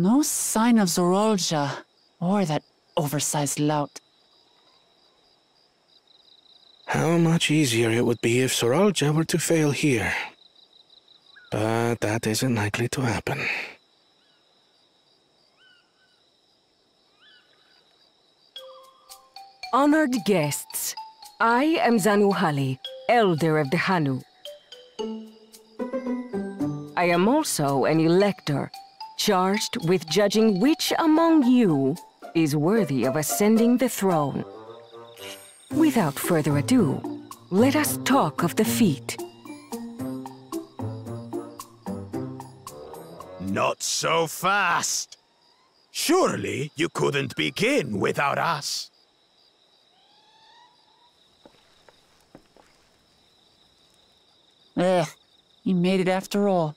No sign of Zorolja, or that oversized lout. How much easier it would be if Zorolja were to fail here. But that isn't likely to happen. Honored guests, I am Zanuhali, Elder of the Hanu. I am also an elector, charged with judging which among you is worthy of ascending the throne. Without further ado, let us talk of the feat. Not so fast! Surely you couldn't begin without us. Ugh, he made it after all.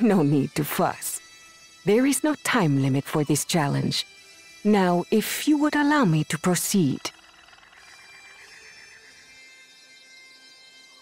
No need to fuss. There is no time limit for this challenge. Now, if you would allow me to proceed.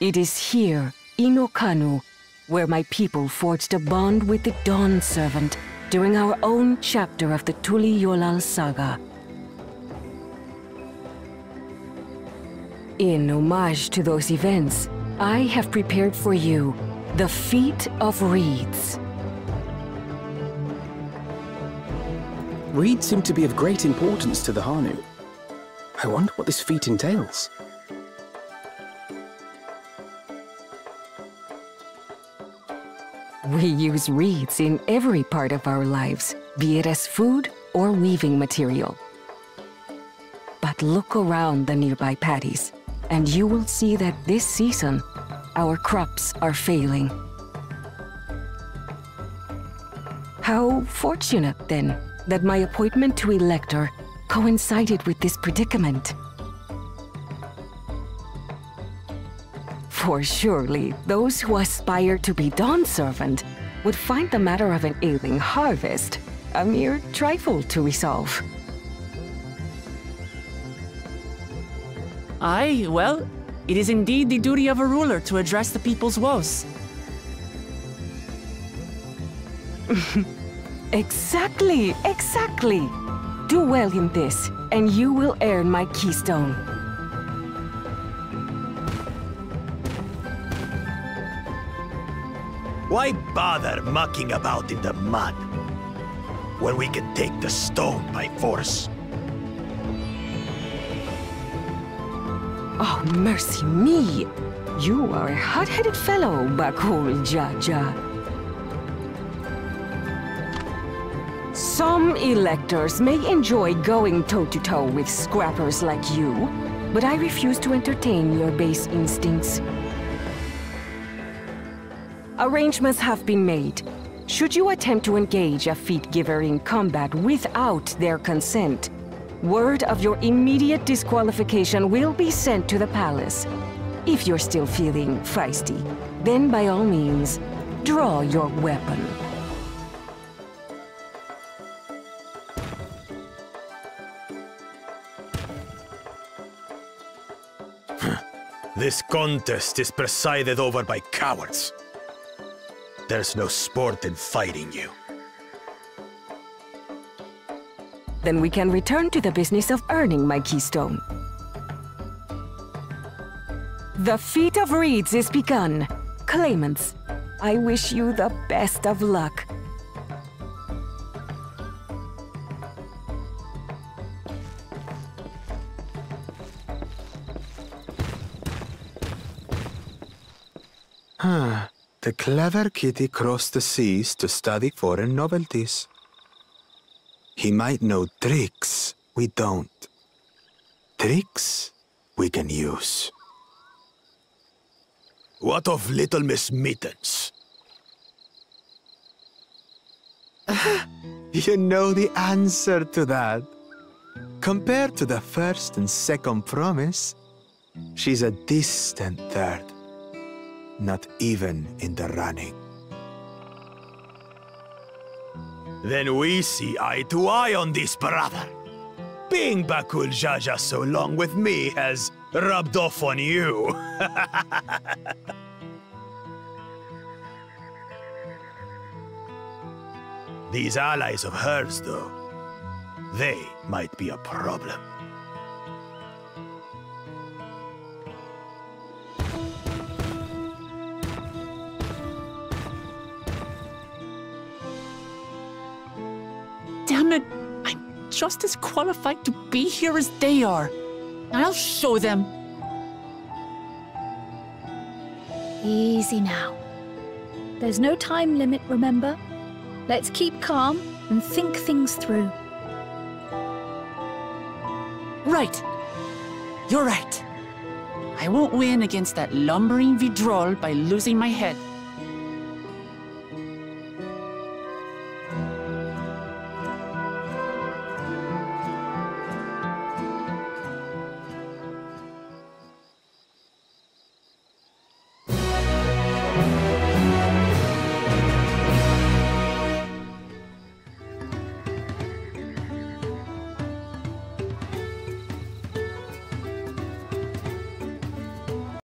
It is here, Inokanu, where my people forged a bond with the Dawn Servant during our own chapter of the Tuli Yolal Saga. In homage to those events, I have prepared for you the Feat of Reeds. Reeds seem to be of great importance to the Hanu. I wonder what this feat entails. We use reeds in every part of our lives, be it as food or weaving material. But look around the nearby paddies, and you will see that this season, our crops are failing. How fortunate, then, that my appointment to elector coincided with this predicament. For surely those who aspire to be Dawn Servant would find the matter of an ailing harvest a mere trifle to resolve. Aye, well, it is indeed the duty of a ruler to address the people's woes. Exactly! Do well in this, and you will earn my keystone. Why bother mucking about in the mud when we can take the stone by force? Oh, mercy me! You are a hot-headed fellow, Bakul Jaja. Some electors may enjoy going toe-to-toe with scrappers like you, but I refuse to entertain your base instincts. Arrangements have been made. Should you attempt to engage a feat giver in combat without their consent, word of your immediate disqualification will be sent to the palace. If you're still feeling feisty, then by all means, draw your weapon. This contest is presided over by cowards. There's no sport in fighting you. Then we can return to the business of earning my keystone. The Feat of Reeds is begun. Claimants, I wish you the best of luck. The clever kitty crossed the seas to study foreign novelties. He might know tricks we don't. Tricks we can use. What of little Miss Mittens? You know the answer to that. Compared to the first and second promise, she's a distant third. Not even in the running. Then we see eye to eye on this, brother. Being Bakul Jaja so long with me has rubbed off on you. These allies of hers, though, they might be a problem. Damn it! I'm just as qualified to be here as they are. I'll show them. Easy now. There's no time limit, remember? Let's keep calm and think things through. Right. You're right. I won't win against that lumbering Vidrol by losing my head.